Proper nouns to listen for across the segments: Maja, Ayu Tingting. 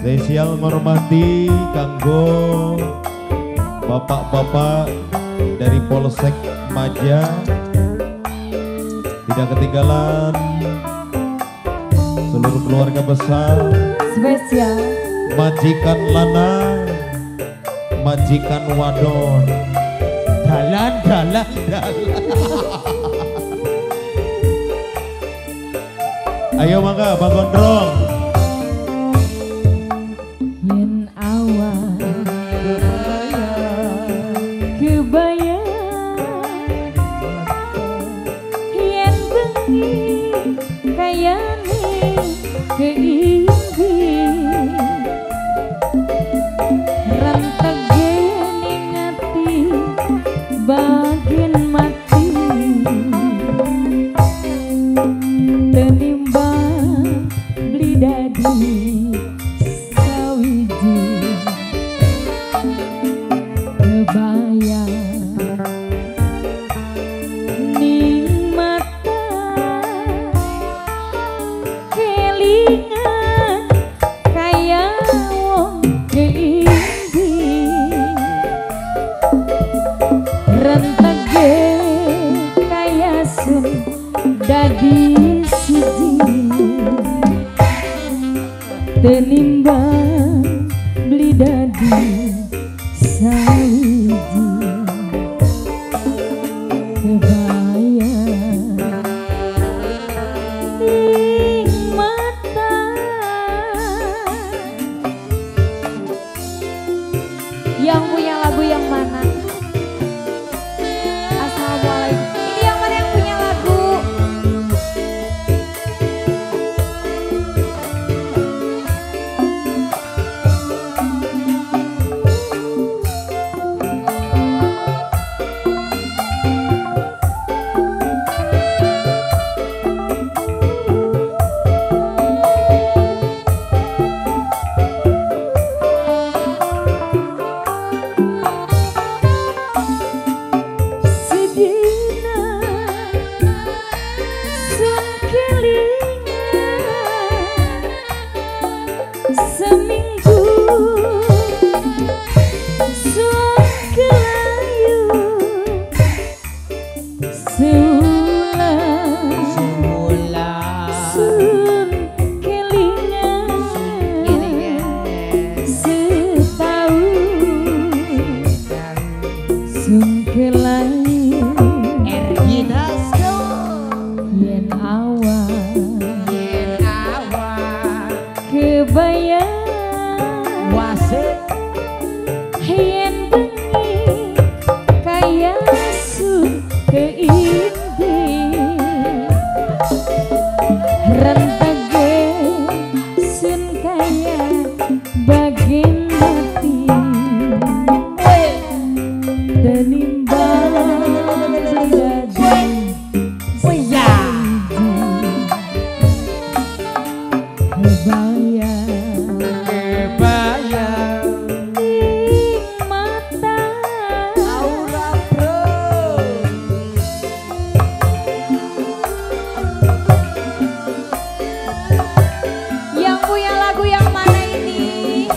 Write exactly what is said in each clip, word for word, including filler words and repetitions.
Spesial menghormati kanggo bapak-bapak dari Polsek Maja. Tidak ketinggalan seluruh keluarga besar. Spesial majikan lana, majikan wadon. Dalan, dalan, dalan. Ayo mangga Bang Gondrong. Yen awak kebayang, yen bengi kayane keimpi, ranteg ning ati bagian mati tenimbang dadi sawiji kebayang ning mata kelingan kaya wong keindi rentege kaya sun dadi tenimbang beli dadi sawiji kebayang ning mata yang punya lagu yang mana? Assalamualaikum. Ini yang mana yang punya lagu? Seminggu sun kelayu seulang sun kelingan setahun sun kelayu yen awak kebayang wasit yen bengi kaya sun keindi rentege sun kaya bagin mati tenimbang jadi kebayang kebayang ning mata aura bro yang punya lagu yang mana ini?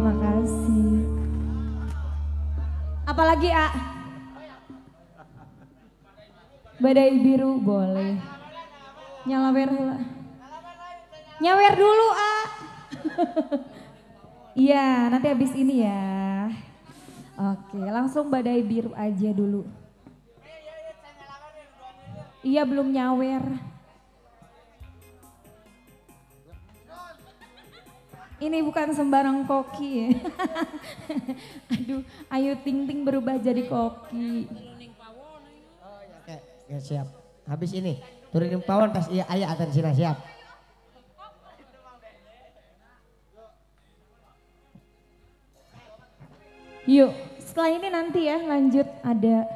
Terima kasih. Apalagi, A? Badai biru boleh. Nyalawer dulu. Nyawer dulu, A. Iya, nanti habis ini ya. Oke, langsung badai biru aja dulu. Iya, belum nyawer. Ini bukan sembarang koki ya. Aduh, Ayu Tingting berubah jadi koki. Ya, siap. Habis ini, turunin pawon pas iya ayah akan sirah siap. Yuk, setelah ini nanti ya lanjut ada.